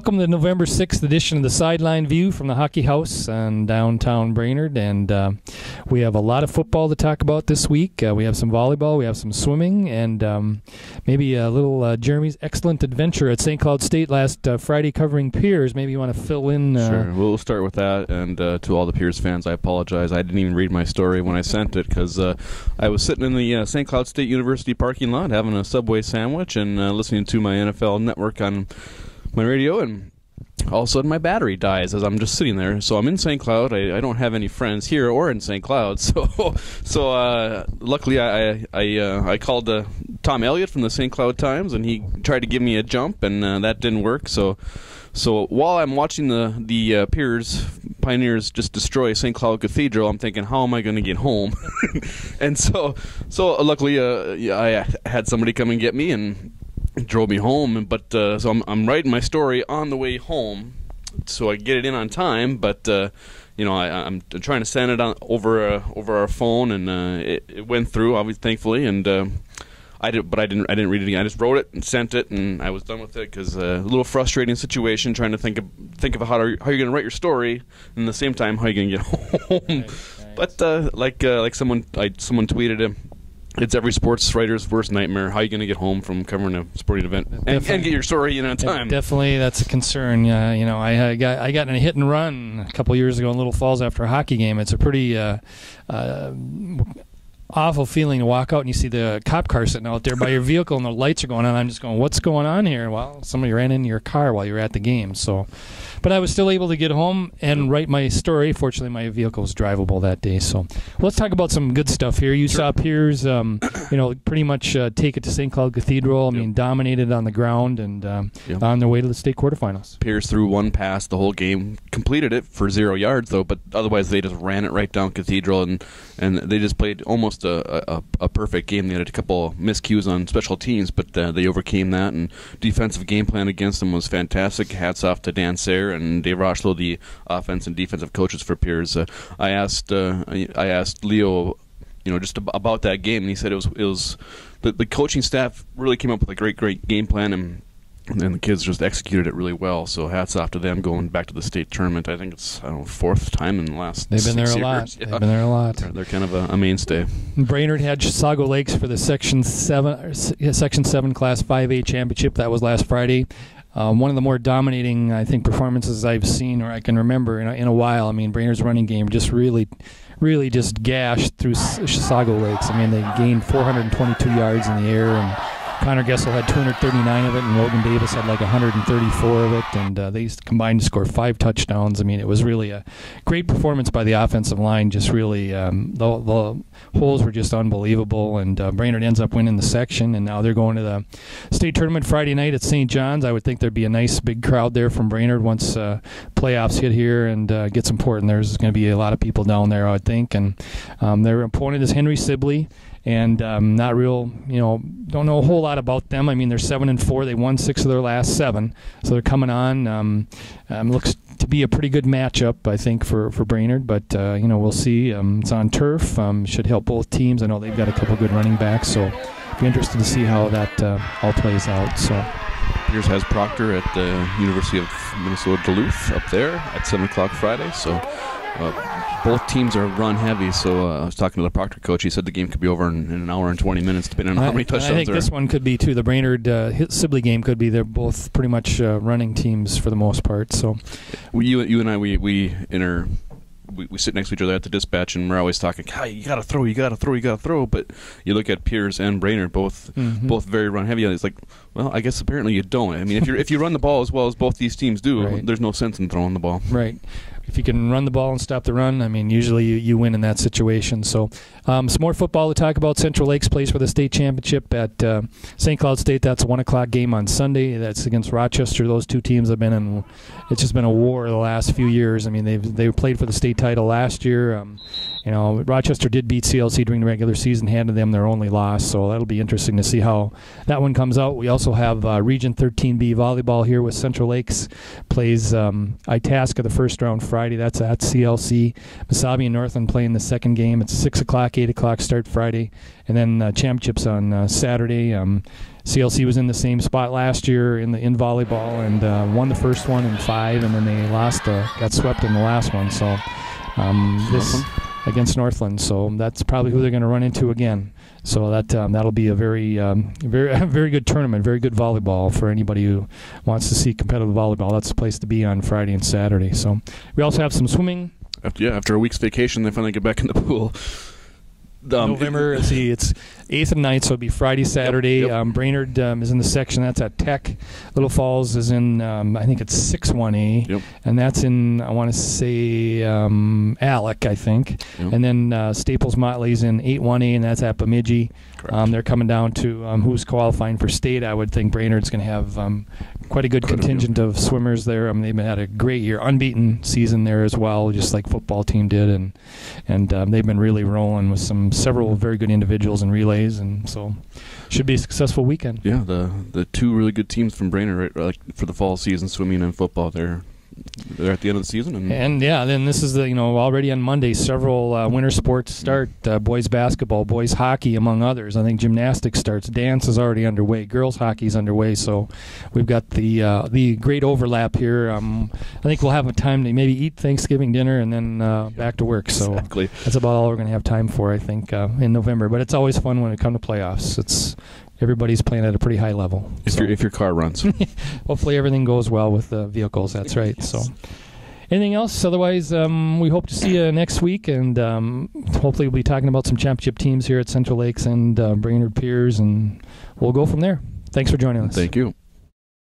Welcome to the November 6th edition of the Sideline View from the Hockey House in downtown Brainerd. And we have a lot of football to talk about this week. We have some volleyball, we have some swimming, and maybe a little Jeremy's excellent adventure at St. Cloud State last Friday covering Pierz. Maybe you want to fill in. Sure, we'll start with that. And to all the Pierz fans, I apologize. I didn't even read my story when I sent it because I was sitting in the St. Cloud State University parking lot having a Subway sandwich and listening to my NFL network on my radio, and all of a sudden my battery dies as I'm just sitting there. So I'm in St. Cloud. I don't have any friends here or in St. Cloud. So luckily I called Tom Elliott from the St. Cloud Times, and he tried to give me a jump, and that didn't work. So while I'm watching the Pierz Pioneers just destroy Saint Cloud Cathedral, I'm thinking, how am I going to get home? And so luckily I had somebody come and get me and drove me home, but so I'm writing my story on the way home, so I get it in on time. But you know, I'm trying to send it on over our phone, and it went through, obviously, thankfully. And I didn't read it again. I just wrote it and sent it, and I was done with it because a little frustrating situation trying to think of how you're going to write your story, and at the same time how you're going to get home. Nice. But like someone tweeted him. It's every sports writer's worst nightmare. How are you going to get home from covering a sporting event and get your story in on time? Definitely, that's a concern. You know, I got in a hit and run a couple years ago in Little Falls after a hockey game. It's a pretty awful feeling to walk out and you see the cop car sitting out there by your vehicle and the lights are going on. I'm just going, what's going on here? Well, somebody ran into your car while you were at the game. So, but I was still able to get home and write my story. Fortunately, my vehicle was drivable that day. So, well, let's talk about some good stuff here. You saw Pierz, you know, pretty much take it to St. Cloud Cathedral. I mean, dominated on the ground and on their way to the state quarterfinals. Pierz threw one pass the whole game, completed it for 0 yards though, but otherwise they just ran it right down Cathedral, and they just played almost a perfect game. They had a couple miscues on special teams, but they overcame that, and defensive game plan against them was fantastic. Hats off to Dan Sayre and Dave Rochlow, the offense and defensive coaches for Pierz. I asked Leo, you know, just about that game, and he said it was the coaching staff really came up with a great game plan, and the kids just executed it really well. So hats off to them going back to the state tournament. I think it's, I don't know, fourth time in the last 6 years. They've been there a lot. They're kind of a mainstay. Brainerd had Chisago Lakes for the Section 7 Class 5A Championship. That was last Friday. One of the more dominating, I think, performances I've seen or I can remember in a while. I mean, Brainerd's running game just really just gashed through Chisago Lakes. I mean, they gained 422 yards in the air, and Connor Gessel had 239 of it, and Logan Davis had like 134 of it, and they combined to score 5 touchdowns. I mean, it was really a great performance by the offensive line. Just really, the holes were just unbelievable, and Brainerd ends up winning the section, and now they're going to the state tournament Friday night at St. John's. I would think there'd be a nice big crowd there from Brainerd once playoffs hit here and gets important. There's going to be a lot of people down there, I would think, and their opponent is Henry Sibley. And not real, you know, don't know a whole lot about them. I mean, they're 7-4. They won 6 of their last 7, so they're coming on. Looks to be a pretty good matchup, I think, for Brainerd. But you know, we'll see. It's on turf. Should help both teams. I know they've got a couple good running backs, so be interested to see how that all plays out. So. Pierz has Proctor at the University of Minnesota Duluth up there at 7 o'clock Friday. So. Both teams are run heavy, so I was talking to the Proctor coach. He said the game could be over in an hour and 20 minutes, depending on how many touchdowns. I think this one could be too. The Brainerd Sibley game could be. They're both pretty much running teams for the most part. So, you and I, we sit next to each other at the dispatch, and we're always talking, oh, you gotta throw. But you look at Pierz and Brainerd, both very run heavy. And it's like, well, I guess apparently you don't. I mean, if you run the ball as well as both these teams do, right, there's no sense in throwing the ball. Right. If you can run the ball and stop the run, I mean, usually you win in that situation. So some more football to talk about. Central Lakes plays for the state championship at St. Cloud State. That's a 1 o'clock game on Sunday. That's against Rochester. Those two teams have been in, it's just been a war the last few years. I mean, they've played for the state title last year. You know, Rochester did beat CLC during the regular season, handed them their only loss. So that'll be interesting to see how that one comes out. We also also have Region 13B volleyball here with Central Lakes. Plays Itasca the first round Friday. That's at CLC. Misabi and Northland playing the second game. It's 6 o'clock, 8 o'clock start Friday. And then championships on Saturday. CLC was in the same spot last year in volleyball and won the first one in 5, and then they lost, got swept in the last one. So this against Northland, so that's probably who they're going to run into again. So that that'll be a very good tournament, very good volleyball for anybody who wants to see competitive volleyball. That's the place to be on Friday and Saturday. So we also have some swimming. After a week's vacation, they finally get back in the pool. November, let's see, it's 8th and 9th, so it'll be Friday, Saturday. Yep. Brainerd is in the section. That's at Tech. Little Falls is in, I think it's 6-1A, yep. And that's in, I want to say, Alec, I think. Yep. And then Staples Motley's in 8-1A, and that's at Bemidji. They're coming down to who's qualifying for state. I would think Brainerd's going to have quite a good contingent of swimmers there. They've had a great year, unbeaten season there as well, just like football team did, and they've been really rolling with several very good individuals and relays, and so should be a successful weekend. Yeah, the two really good teams from Brainerd, right, like for the fall season, swimming and football, they're at the end of the season. And yeah, then this is the, already on Monday, several winter sports start, boys basketball, boys hockey, among others. I think gymnastics starts, dance is already underway, girls hockey is underway, so we've got the great overlap here. I think we'll have a time to maybe eat Thanksgiving dinner and then back to work, so exactly. That's about all we're going to have time for, I think, in November, but it's always fun when it comes to playoffs. Everybody's playing at a pretty high level. If your car runs. Hopefully everything goes well with the vehicles, that's right. Yes. So, anything else? Otherwise, we hope to see you next week, and hopefully we'll be talking about some championship teams here at Central Lakes and Brainerd Pierz, and we'll go from there. Thanks for joining us. Thank you.